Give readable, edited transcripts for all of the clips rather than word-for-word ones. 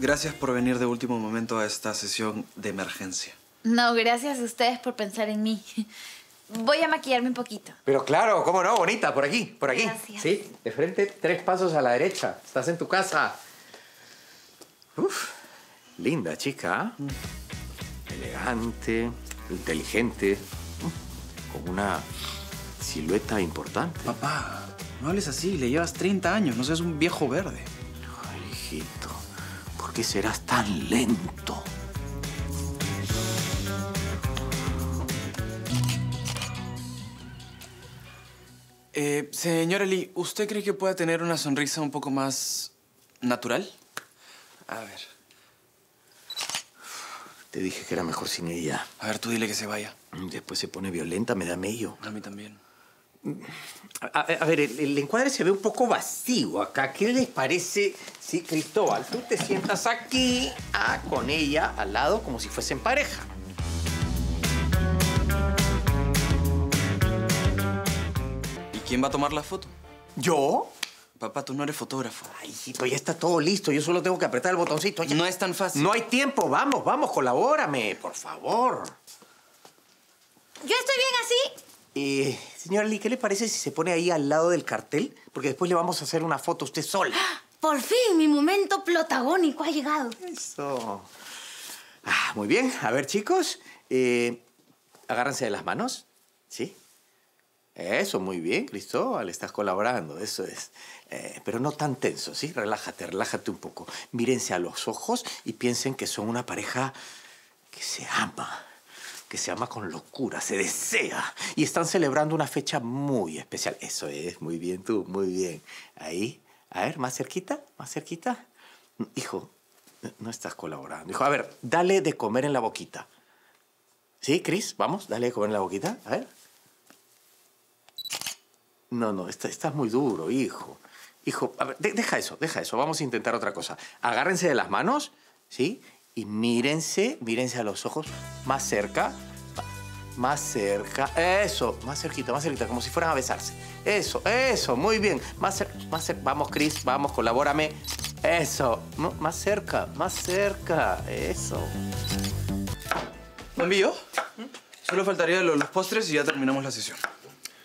Gracias por venir de último momento a esta sesión de emergencia. No, gracias a ustedes por pensar en mí. Voy a maquillarme un poquito. Pero claro, cómo no, bonita, por aquí, por aquí. Gracias. Sí, de frente, 3 pasos a la derecha. Estás en tu casa. Uf, linda chica. Elegante, inteligente, con una silueta importante. Papá, no hables así, le llevas 30 años, no seas un viejo verde. Ay, hijito, ¿por qué serás tan lento? Señora Lee, ¿usted cree que pueda tener una sonrisa un poco más natural? A ver. Te dije que era mejor sin ella. A ver, tú dile que se vaya. Después se pone violenta, me da mello. A mí también. A ver, el encuadre se ve un poco vacío acá. ¿Qué les parece si, Cristóbal, tú te sientas aquí con ella al lado como si fuesen pareja? ¿Quién va a tomar la foto? ¿Yo? Papá, tú no eres fotógrafo. Ay, hijito, ya está todo listo. Yo solo tengo que apretar el botoncito. Ya. No es tan fácil. No hay tiempo. Vamos, vamos, colabórame, por favor. Yo estoy bien así. Señora Lee, ¿qué le parece si se pone ahí al lado del cartel? Porque después le vamos a hacer una foto a usted sola. ¡Ah! Por fin, mi momento protagónico ha llegado. Eso. Ah, muy bien. A ver, chicos. Agárrense de las manos. ¿Sí? Eso, muy bien, Cristóbal, estás colaborando, eso es. Pero no tan tenso, ¿sí? Relájate, relájate un poco. Mírense a los ojos y piensen que son una pareja que se ama con locura, se desea. Y están celebrando una fecha muy especial. Eso es, muy bien tú, muy bien. Ahí, a ver, más cerquita, más cerquita. Hijo, no estás colaborando. Hijo, a ver, dale de comer en la boquita. ¿Sí, Cris? Vamos, dale de comer en la boquita, a ver. No, no, estás muy duro, hijo. Hijo, a ver, deja eso, deja eso. Vamos a intentar otra cosa. Agárrense de las manos, ¿sí? Y mírense, mírense a los ojos más cerca. Más cerca. Eso, más cerquita, como si fueran a besarse. Eso, eso, muy bien. Más cerca, más cerca. Vamos, Cris, vamos, colabórame. Eso, no, más cerca, más cerca. Eso. ¿Envío? Solo faltaría los postres y ya terminamos la sesión.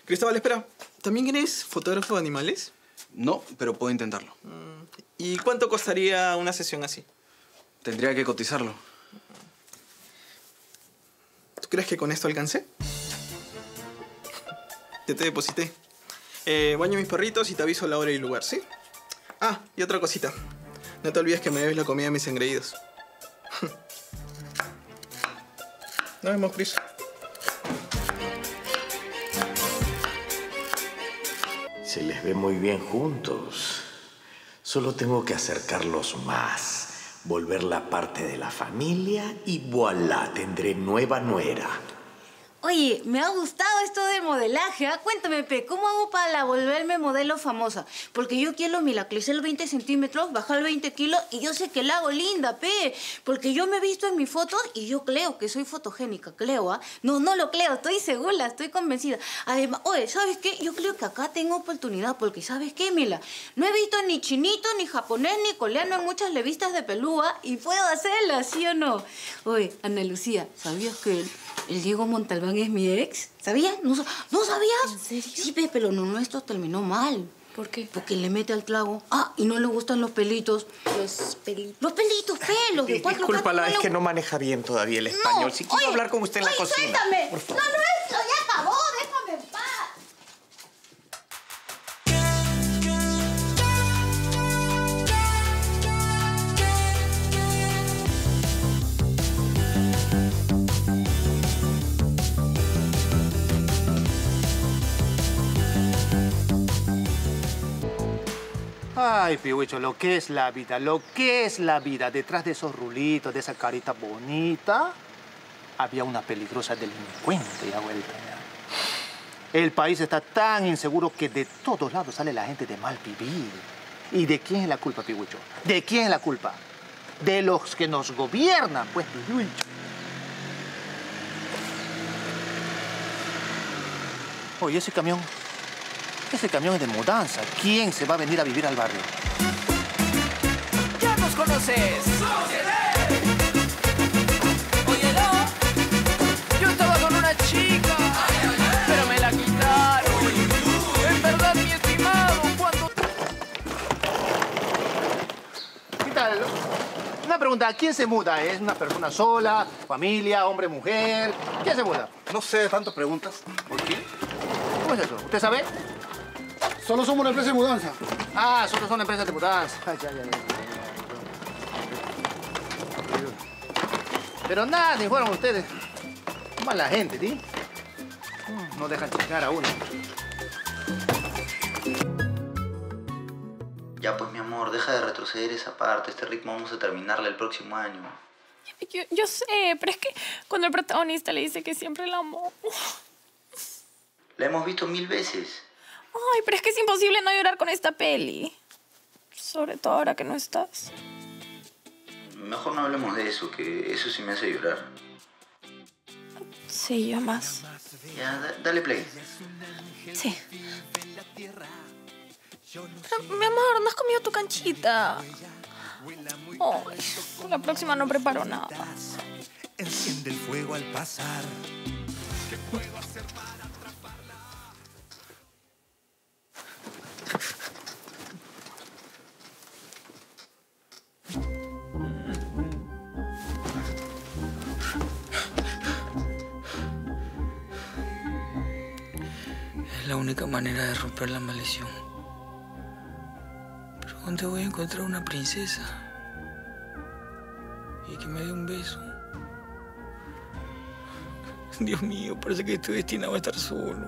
Cristóbal, espera. ¿También eres fotógrafo de animales? No, pero puedo intentarlo. ¿Y cuánto costaría una sesión así? Tendría que cotizarlo. ¿Tú crees que con esto alcancé? Ya te deposité. Baño mis perritos y te aviso la hora y el lugar, ¿sí? Ah, y otra cosita. No te olvides que me debes la comida de mis engreídos. Nos vemos, Cris. Se les ve muy bien juntos. Solo tengo que acercarlos más, volver la parte de la familia y voilà, tendré nueva nuera. Oye, me ha gustado esto del modelaje, ¿eh? Cuéntame, Pe, ¿cómo hago para volverme modelo famosa? Porque yo quiero, mira, crecer 20 centímetros, bajar 20 kilos y yo sé que la hago linda, Pe. Porque yo me he visto en mis fotos y yo creo que soy fotogénica, creo, ¿ah? No, no lo creo, estoy segura, estoy convencida. Además, oye, ¿sabes qué? Yo creo que acá tengo oportunidad porque, ¿sabes qué, Mila? No he visto ni chinito, ni japonés, ni coreano en muchas revistas de pelúa y puedo hacerla, ¿sí o no? Oye, Ana Lucía, ¿sabías que el Diego Montalbán es mi ex? ¿Sabías? ¿No sabías? ¿En serio? Sí, pero lo nuestro terminó mal. ¿Por qué? Porque le mete al trago. Ah, y no le gustan los pelitos. Los pelitos. Los pelitos, pelos. Discúlpala, es que no maneja bien todavía el español. Si quiero hablar con usted en la cocina. ¡Suéltame! ¡No, no, eso ya acabó! ¡Déjame en paz! Ay, Piwicho, lo que es la vida, lo que es la vida. Detrás de esos rulitos, de esa carita bonita, había una peligrosa delincuente ya vuelta. El país está tan inseguro que de todos lados sale la gente de mal vivir. ¿Y de quién es la culpa, Piwicho? ¿De quién es la culpa? De los que nos gobiernan, pues, Piwicho. Oye, ese camión. Ese camión es de mudanza. ¿Quién se va a venir a vivir al barrio? ¡Ya nos conoces! Cristóbal, una pregunta, ¿quién se muda? ¿Es una persona sola, familia, hombre, mujer? ¿Quién se muda? No sé de tantas preguntas. ¿Por qué? ¿Cómo es eso? ¿Usted sabe? Solo somos una empresa de mudanza. Ah, solo son una empresa de mudanza. Ay, ya, ya, ya. Pero nada, ni fueron ustedes. Mala gente, ¿sí? No dejan chingar a uno. Ya pues, mi amor, deja de retroceder esa parte. Este ritmo vamos a terminarle el próximo año. Yo sé, pero es que cuando el protagonista le dice que siempre la amó... La hemos visto 1000 veces. Ay, pero es que es imposible no llorar con esta peli. Sobre todo ahora que no estás. Mejor no hablemos de eso, que eso sí me hace llorar. Sí, yo más. Ya, dale play. Sí. Pero, mi amor, no has comido tu canchita. Oh, la próxima no preparo nada. Enciende el fuego al pasar. ¿Qué puedo hacer para atraparla? Es la única manera de romper la maldición. ¿Dónde voy a encontrar una princesa? Y que me dé un beso. Dios mío, parece que estoy destinado a estar solo.